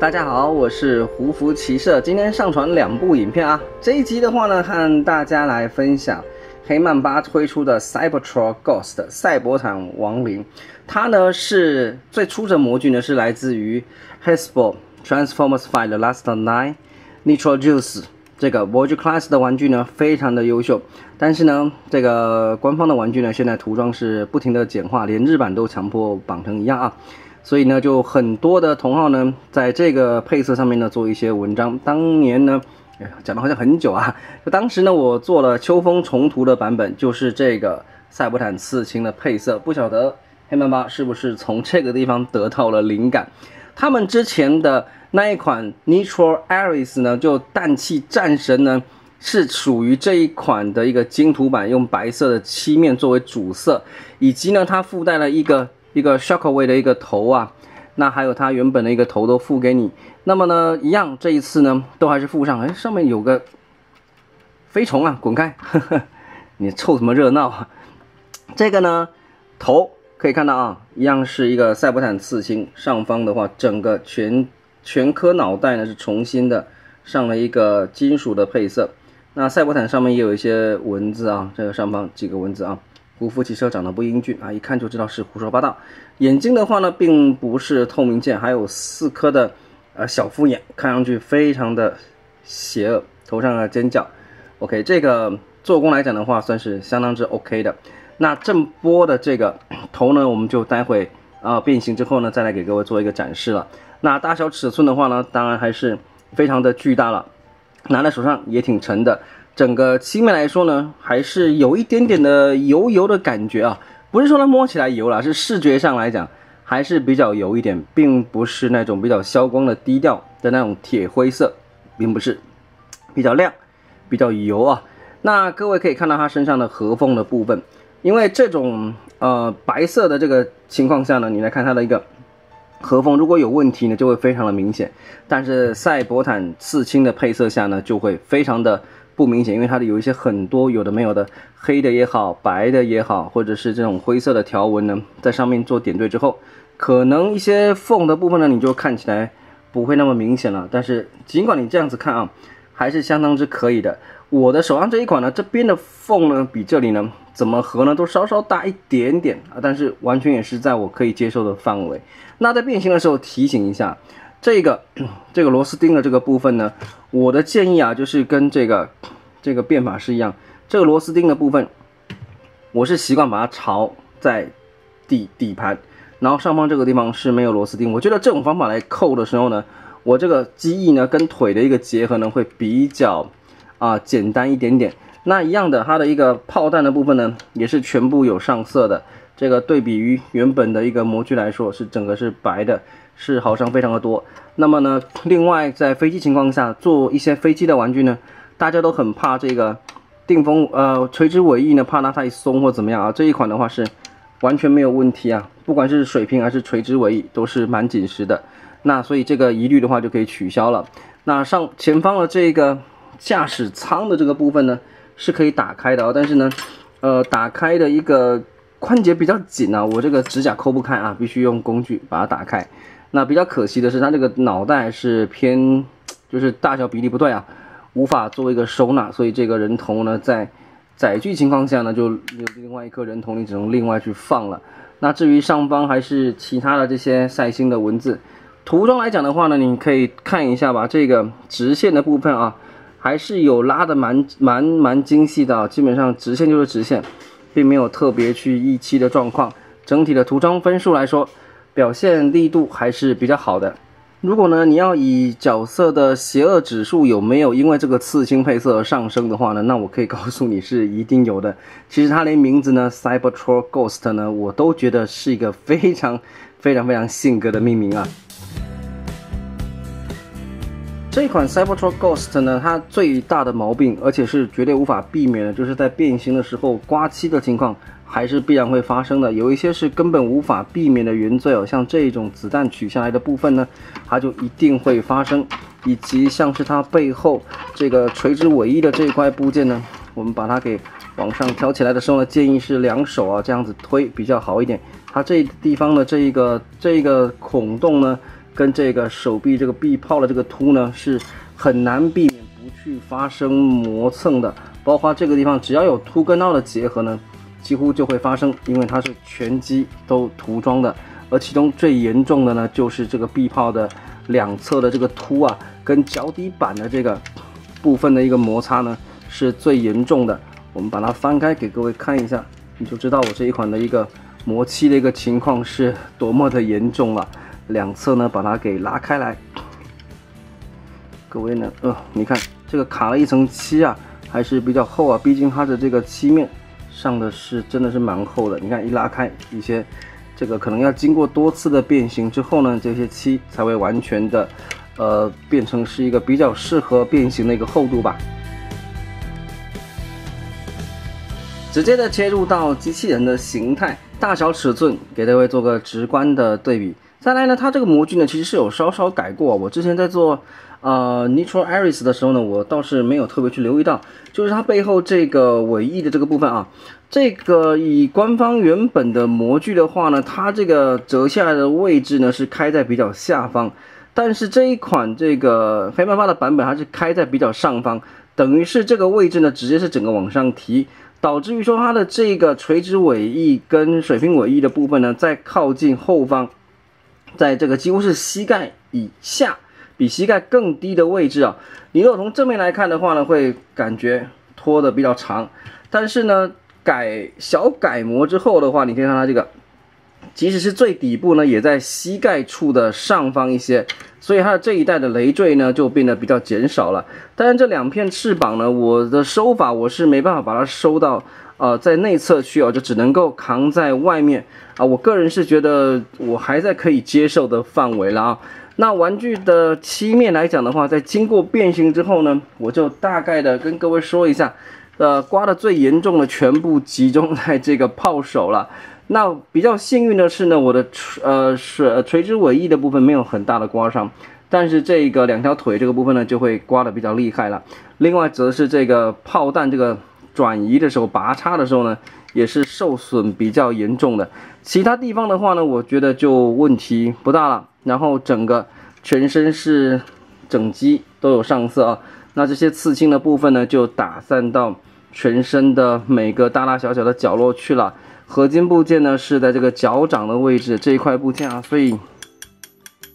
大家好，我是胡服骑射，今天上传两部影片啊。这一集的话呢，和大家来分享黑曼巴推出的 Cybertron Ghost 赛博坦亡灵。它呢是最初的模具呢是来自于 Hasbro Transformers by The Last Knight Nitro Juice 这个 Voyager Class 的玩具呢，非常的优秀。但是呢，这个官方的玩具呢，现在涂装是不停的简化，连日版都强迫绑成一样啊。 所以呢，就很多的同好呢，在这个配色上面呢做一些文章。当年呢，讲的好像很久啊。就当时呢，我做了秋风重涂的版本，就是这个赛博坦刺青的配色。不晓得黑曼巴是不是从这个地方得到了灵感？他们之前的那一款 Nitro Aries 呢，就氮气战神呢，是属于这一款的一个精涂版，用白色的漆面作为主色，以及呢，它附带了一个 Shockwave 的一个头啊，那还有它原本的一个头都附给你。那么呢，一样这一次呢，都还是附上。哎，上面有个飞虫啊，滚开！呵呵，你凑什么热闹啊？这个呢，头可以看到啊，一样是一个赛博坦刺青。上方的话，整个全颗脑袋呢是重新的上了一个金属的配色。那赛博坦上面也有一些文字啊，这个上方几个文字啊。 胡服骑射长得不英俊啊，一看就知道是胡说八道。眼睛的话呢，并不是透明件，还有4颗的小复眼，看上去非常的邪恶。头上的尖角 ，OK， 这个做工来讲的话，算是相当之 OK 的。那正波的这个头呢，我们就待会变形之后呢，再来给各位做一个展示了。那大小尺寸的话呢，当然还是非常的巨大了，拿在手上也挺沉的。 整个漆面来说呢，还是有一点点的油的感觉啊，不是说它摸起来油啦，是视觉上来讲还是比较油一点，并不是那种比较消光的低调的那种铁灰色，并不是比较亮，比较油啊。那各位可以看到它身上的合缝的部分，因为这种白色的这个情况下呢，你来看它的一个合缝，如果有问题呢，就会非常的明显。但是赛博坦刺青的配色下呢，就会非常的 不明显，因为它的有一些很多有的没有的黑的也好，白的也好，或者是这种灰色的条纹呢，在上面做点缀之后，可能一些缝的部分呢，你就看起来不会那么明显了。但是尽管你这样子看啊，还是相当之可以的。我的手上这一款呢，这边的缝呢，比这里呢怎么合呢，都稍稍大一点点啊，但是完全也是在我可以接受的范围。那在变形的时候提醒一下。 这个螺丝钉的这个部分呢，我的建议啊，就是跟这个变法师一样，这个螺丝钉的部分，我是习惯把它朝在底盘，然后上方这个地方是没有螺丝钉。我觉得这种方法来扣的时候呢，我这个机翼呢跟腿的一个结合呢会比较简单一点点。那一样的，它的一个炮弹的部分呢，也是全部有上色的。 这个对比于原本的一个模具来说，是整个是白的，是好上非常的多。那么呢，另外在飞机情况下做一些飞机的玩具呢，大家都很怕这个定风垂直尾翼呢，怕它太松或怎么样啊。这一款的话是完全没有问题啊，不管是水平还是垂直尾翼都是蛮紧实的。那所以这个疑虑的话就可以取消了。那上前方的这个驾驶舱的这个部分呢是可以打开的啊，但是呢，打开的一个 关节比较紧啊，我这个指甲抠不开啊，必须用工具把它打开。那比较可惜的是，它这个脑袋是偏，就是大小比例不对啊，无法做一个收纳，所以这个人头呢，在载具情况下呢，就有另外一颗人头，你只能另外去放了。那至于上方还是其他的这些赛星的文字，涂装来讲的话呢，你可以看一下吧，这个直线的部分啊，还是有拉的蛮精细的啊，基本上直线就是直线。 并没有特别去溢漆的状况，整体的涂装分数来说，表现力度还是比较好的。如果呢你要以角色的邪恶指数有没有因为这个刺青配色而上升的话呢，那我可以告诉你是一定有的。其实它连名字呢 Cybertron Ghost 呢，我都觉得是一个非常性格的命名啊。这款 Cybertron Ghost 呢，它最大的毛病，而且是绝对无法避免的，就是在变形的时候刮漆的情况还是必然会发生的。有一些是根本无法避免的原罪哦，像这种子弹取下来的部分呢，它就一定会发生，以及像是它背后这个垂直尾翼的这一块部件呢，我们把它给往上挑起来的时候呢，建议是2手啊这样子推比较好一点。它这地方的这一个孔洞呢，跟这个手臂这个臂泡的这个凸呢，是很难避免不去发生磨蹭的。包括这个地方，只要有凸跟凹的结合呢，几乎就会发生，因为它是全机都涂装的。而其中最严重的呢，就是这个臂泡的两侧的这个凸啊，跟脚底板的这个部分的一个摩擦呢，是最严重的。我们把它翻开给各位看一下，你就知道我这一款的一个磨漆的一个情况是多么的严重了。两侧呢，把它给拉开来。各位呢，你看这个卡了一层漆啊，还是比较厚啊，毕竟它的这个漆面上的是真的是蛮厚的。你看一拉开，一些这个可能要经过多次的变形之后呢，这些漆才会完全的变成是一个比较适合变形的一个厚度吧。直接的切入到机器人的形态、大小、尺寸，给各位做个直观的对比。再来呢，它这个模具呢，其实是有稍稍改过。我之前在做Nitro Aries 的时候呢，我倒是没有特别去留意到，就是它背后这个尾翼的这个部分啊，这个以官方原本的模具的话呢，它这个折下来的位置呢是开在比较下方，但是这一款这个黑曼巴的版本它是开在比较上方，等于是这个位置呢直接是整个往上提。导致于说它的这个垂直尾翼跟水平尾翼的部分呢，在靠近后方，在这个几乎是膝盖以下，比膝盖更低的位置啊。你如果从正面来看的话呢，会感觉拖的比较长。但是呢，小改模之后的话，你可以看它这个，即使是最底部呢，也在膝盖处的上方一些，所以它的这一代的累赘呢就变得比较减少了。当然，这两片翅膀呢，我的收法我是没办法把它收到在内侧去哦，就只能够扛在外面啊。我个人是觉得我还在可以接受的范围了啊。那玩具的漆面来讲的话，在经过变形之后呢，我就大概的跟各位说一下，刮的最严重的全部集中在这个炮手了。那比较幸运的是呢，我的垂直尾翼的部分没有很大的刮伤，但是这个两条腿这个部分呢就会刮的比较厉害了。另外则是这个炮弹这个转移的时候、拔插的时候呢，也是受损比较严重的。其他地方的话呢，我觉得就问题不大了。然后整个全身是整机都有上色啊，那这些刺青的部分呢就打散到全身的每个大大小小的角落去了。合金部件呢是在这个脚掌的位置这一块部件啊，所以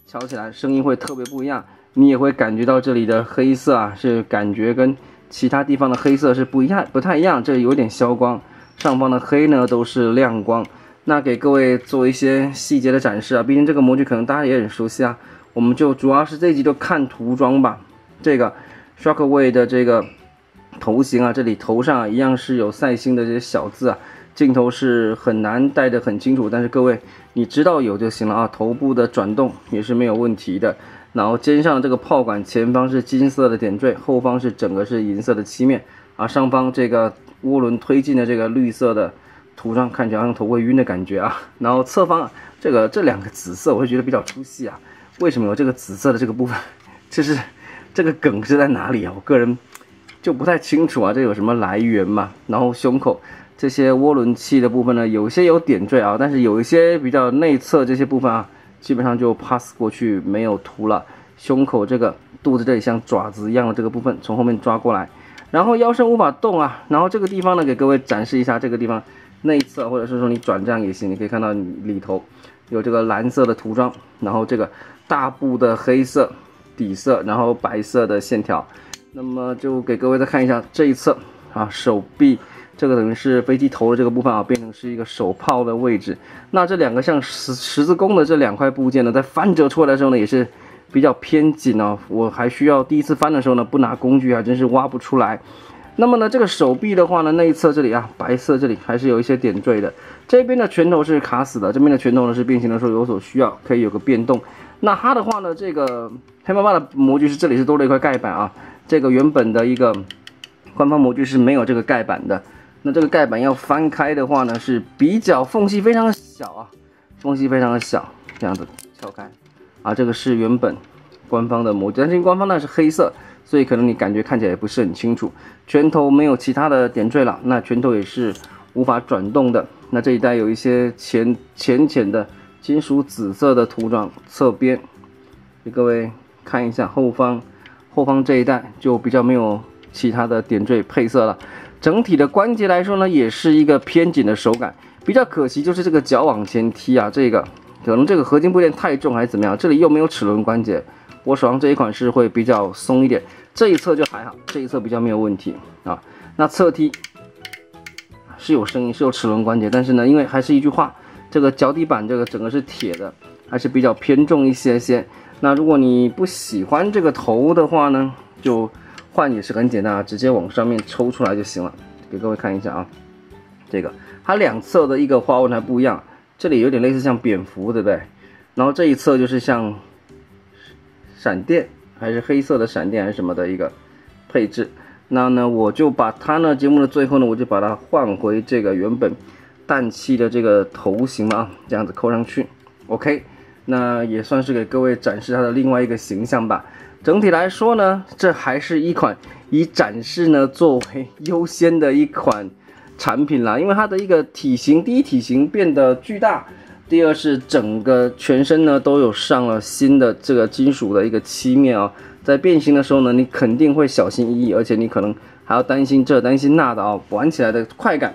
敲起来声音会特别不一样。你也会感觉到这里的黑色啊，是感觉跟其他地方的黑色是不太一样，这有点消光。上方的黑呢都是亮光。那给各位做一些细节的展示啊，毕竟这个模具可能大家也很熟悉啊，我们就主要是这一集就看涂装吧。这个 Shockwave 的这个头型啊，这里头上啊一样是有赛星的这些小字啊，镜头是很难带得很清楚，但是各位你知道有就行了啊。头部的转动也是没有问题的，然后肩上这个炮管前方是金色的点缀，后方是整个是银色的漆面啊，上方这个涡轮推进的这个绿色的涂装看起来像头会晕的感觉啊。然后侧方这两个紫色我会觉得比较出戏啊，为什么有这个紫色的这个部分？就是这个梗是在哪里啊？我个人就不太清楚啊，这有什么来源嘛？然后胸口这些涡轮器的部分呢，有些有点缀啊，但是有一些比较内侧这些部分啊，基本上就 pass 过去，没有涂了。胸口这个肚子这里像爪子一样的这个部分从后面抓过来，然后腰身无法动啊。然后这个地方呢，给各位展示一下这个地方内侧，或者是说你转这样也行，你可以看到里头有这个蓝色的涂装，然后这个大部的黑色底色，然后白色的线条。那么就给各位再看一下这一侧啊，手臂。这个等于是飞机头的这个部分啊，变成是一个手炮的位置。那这两个像十字弓的这两块部件呢，在翻折出来的时候呢，也是比较偏紧哦。我还需要第一次翻的时候呢，不拿工具还真是挖不出来。那么呢，这个手臂的话呢，内侧这里啊，白色这里还是有一些点缀的。这边的拳头是卡死的，这边的拳头呢是变形的时候有所需要，可以有个变动。那它的话呢，这个黑曼巴的模具是这里是多了一块盖板啊，这个原本的一个官方模具是没有这个盖板的。那这个盖板要翻开的话呢，是比较缝隙非常的小啊，缝隙非常的小，这样子撬开啊。这个是原本官方的模具，但是官方那是黑色，所以可能你感觉看起来也不是很清楚。拳头没有其他的点缀了，那拳头也是无法转动的。那这一带有一些浅浅的金属紫色的涂装，侧边给各位看一下后方这一带就比较没有其他的点缀配色了。整体的关节来说呢，也是一个偏紧的手感，比较可惜就是这个脚往前踢啊，这个可能这个合金部件太重还是怎么样，这里又没有齿轮关节。我手上这一款是会比较松一点，这一侧就还好，这一侧比较没有问题啊。那侧踢是有声音，是有齿轮关节，但是呢，因为还是一句话，这个脚底板这个整个是铁的，还是比较偏重一些些。那如果你不喜欢这个头的话呢，就换也是很简单啊，直接往上面抽出来就行了。给各位看一下啊，这个它两侧的一个花纹还不一样，这里有点类似像蝙蝠，对不对？然后这一侧就是像闪电，还是黑色的闪电还是什么的一个配置。那呢，我就把它呢，节目的最后呢，我就把它换回这个原本氮气的这个头型了啊，这样子扣上去 ，OK。那也算是给各位展示它的另外一个形象吧。整体来说呢，这还是一款以展示呢作为优先的一款产品啦，因为它的一个体型，第一体型变得巨大，第二是整个全身呢都有上了新的这个金属的一个漆面啊。在变形的时候呢，你肯定会小心翼翼，而且你可能还要担心这担心那的啊，玩起来的快感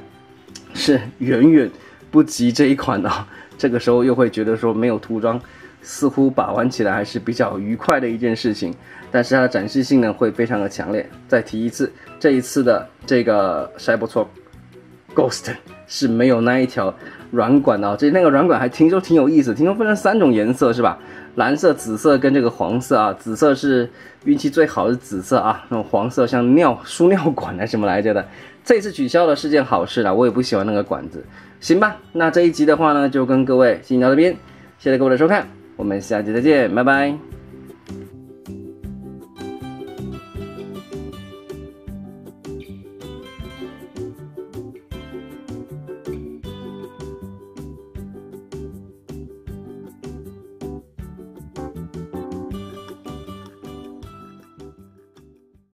是远远不及这一款的啊。这个时候又会觉得说没有涂装，似乎把玩起来还是比较愉快的一件事情，但是它的展示性呢会非常的强烈。再提一次，这一次的这个 Cybertron Ghost 是没有那一条软管的啊，这那个软管还听说有意思，听说分成三种颜色是吧？蓝色、紫色跟这个黄色啊，紫色是运气最好的紫色啊，那种黄色像输尿管还是什么来着的。这次取消了是件好事啦，我也不喜欢那个管子。行吧，那这一集的话呢，就跟各位进行到这边，谢谢各位的收看，我们下集再见，拜拜。